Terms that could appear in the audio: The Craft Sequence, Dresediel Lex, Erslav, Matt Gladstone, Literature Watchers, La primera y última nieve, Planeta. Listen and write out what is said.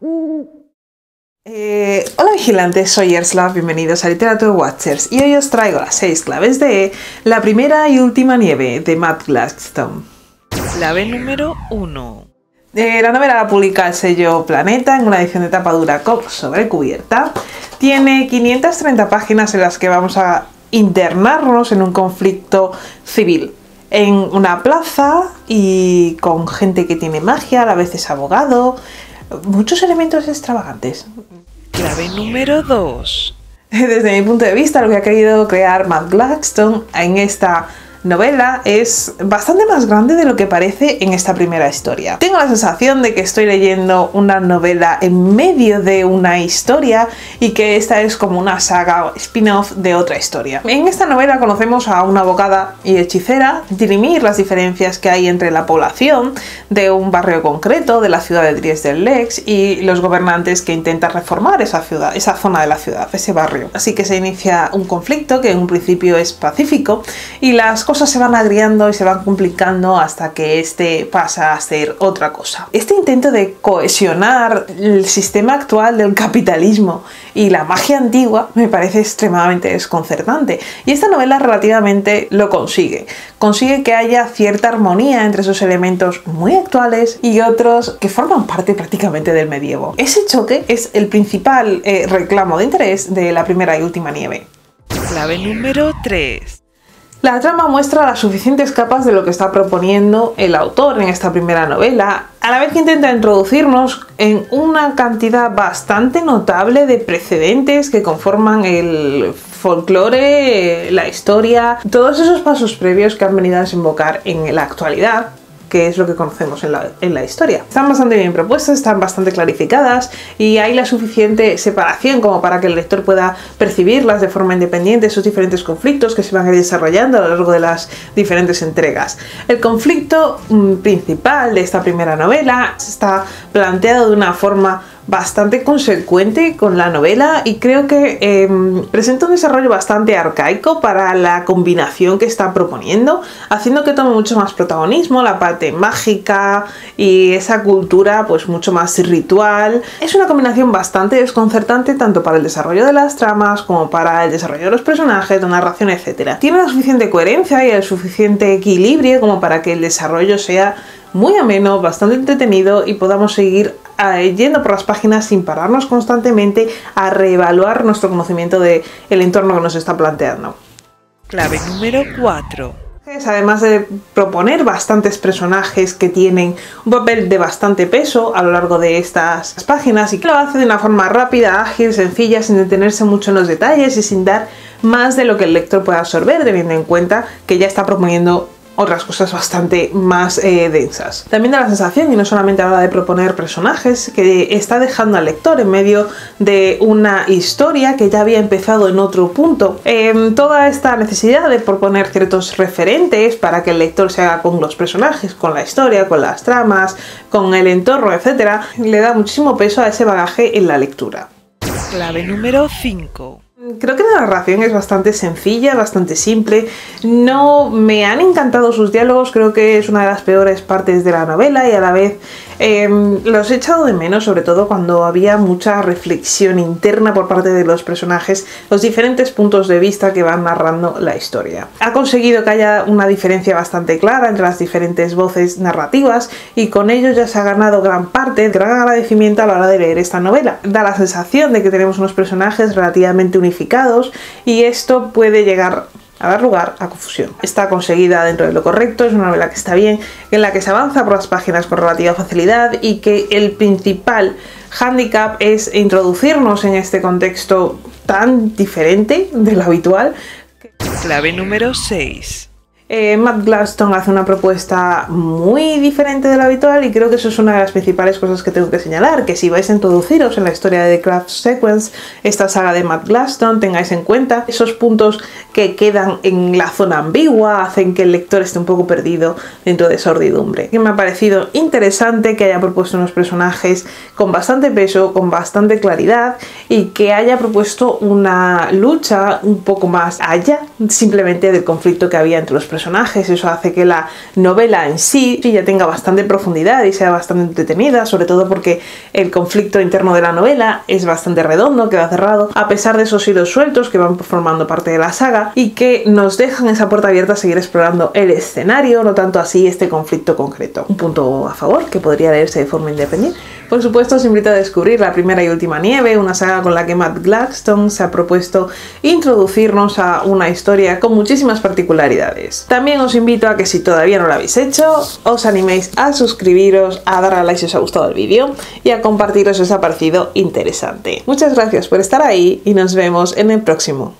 Hola vigilantes, soy Erslav, bienvenidos a Literature Watchers y hoy os traigo las 6 claves de La primera y última nieve de Matt Gladstone. Clave número 1. La novela la publica el sello Planeta en una edición de tapa dura con sobrecubierta. Tiene 530 páginas en las que vamos a internarnos en un conflicto civil en una plaza y con gente que tiene magia, a veces abogado, muchos elementos extravagantes. Clave número 2. Desde mi punto de vista, lo que ha querido crear Matt Gladstone en esta novela es bastante más grande de lo que parece en esta primera historia. Tengo la sensación de que estoy leyendo una novela en medio de una historia y que esta es como una saga o spin-off de otra historia. En esta novela conocemos a una abogada y hechicera dirimir las diferencias que hay entre la población de un barrio concreto de la ciudad de Dresediel Lex y los gobernantes que intentan reformar esa ciudad, esa zona de la ciudad, ese barrio. Así que se inicia un conflicto que en un principio es pacífico y las cosas se van agriando y se van complicando hasta que este pasa a ser otra cosa. Este intento de cohesionar el sistema actual del capitalismo y la magia antigua me parece extremadamente desconcertante y esta novela relativamente lo consigue. Consigue que haya cierta armonía entre esos elementos muy actuales y otros que forman parte prácticamente del medievo. Ese choque es el principal reclamo de interés de La primera y última nieve. Clave número 3. La trama muestra las suficientes capas de lo que está proponiendo el autor en esta primera novela, a la vez que intenta introducirnos en una cantidad bastante notable de precedentes que conforman el folclore, la historia, todos esos pasos previos que han venido a desembocar en la actualidad, que es lo que conocemos en la historia. Están bastante bien propuestas, están bastante clarificadas y hay la suficiente separación como para que el lector pueda percibirlas de forma independiente, esos diferentes conflictos que se van a ir desarrollando a lo largo de las diferentes entregas. El conflicto principal de esta primera novela está planteado de una forma bastante consecuente con la novela y creo que presenta un desarrollo bastante arcaico para la combinación que está proponiendo, haciendo que tome mucho más protagonismo la parte mágica y esa cultura pues mucho más ritual. Es una combinación bastante desconcertante tanto para el desarrollo de las tramas como para el desarrollo de los personajes, de narración, etc. Tiene la suficiente coherencia y el suficiente equilibrio como para que el desarrollo sea muy ameno, bastante entretenido y podamos seguir yendo por las páginas sin pararnos constantemente a reevaluar nuestro conocimiento del entorno que nos está planteando. Clave número 4. Además de proponer bastantes personajes que tienen un papel de bastante peso a lo largo de estas páginas y que lo hace de una forma rápida, ágil, sencilla, sin detenerse mucho en los detalles y sin dar más de lo que el lector puede absorber, teniendo en cuenta que ya está proponiendo otras cosas bastante más densas. También da la sensación, y no solamente a la hora de proponer personajes, que está dejando al lector en medio de una historia que ya había empezado en otro punto. Toda esta necesidad de proponer ciertos referentes para que el lector se haga con los personajes, con la historia, con las tramas, con el entorno, etc., le da muchísimo peso a ese bagaje en la lectura. Clave número 5. Creo que la narración es bastante sencilla, bastante simple. No me han encantado sus diálogos, creo que es una de las peores partes de la novela y a la vez los he echado de menos, sobre todo cuando había mucha reflexión interna por parte de los personajes, los diferentes puntos de vista que van narrando la historia. Ha conseguido que haya una diferencia bastante clara entre las diferentes voces narrativas y con ello ya se ha ganado gran agradecimiento a la hora de leer esta novela. Da la sensación de que tenemos unos personajes relativamente unificados y esto puede llegar a dar lugar a confusión. Está conseguida dentro de lo correcto, es una novela que está bien, en la que se avanza por las páginas con relativa facilidad y que el principal hándicap es introducirnos en este contexto tan diferente de lo habitual. Clave número 6. Matt Gladstone hace una propuesta muy diferente de lo habitual y creo que eso es una de las principales cosas que tengo que señalar, que si vais a introduciros en la historia de The Craft Sequence, esta saga de Matt Gladstone, tengáis en cuenta esos puntos que quedan en la zona ambigua, hacen que el lector esté un poco perdido dentro de esa urdidumbre. Que me ha parecido interesante que haya propuesto unos personajes con bastante peso, con bastante claridad, y que haya propuesto una lucha un poco más allá simplemente del conflicto que había entre los personajes. Eso hace que la novela en sí ya tenga bastante profundidad y sea bastante entretenida, sobre todo porque el conflicto interno de la novela es bastante redondo, queda cerrado, a pesar de esos hilos sueltos que van formando parte de la saga y que nos dejan esa puerta abierta a seguir explorando el escenario, no tanto así este conflicto concreto. Un punto a favor que podría leerse de forma independiente. Por supuesto, os invito a descubrir La primera y última nieve, una saga con la que Matt Gladstone se ha propuesto introducirnos a una historia con muchísimas particularidades. También os invito a que, si todavía no lo habéis hecho, os animéis a suscribiros, a dar a like si os ha gustado el vídeo y a compartirlo si os ha parecido interesante. Muchas gracias por estar ahí y nos vemos en el próximo.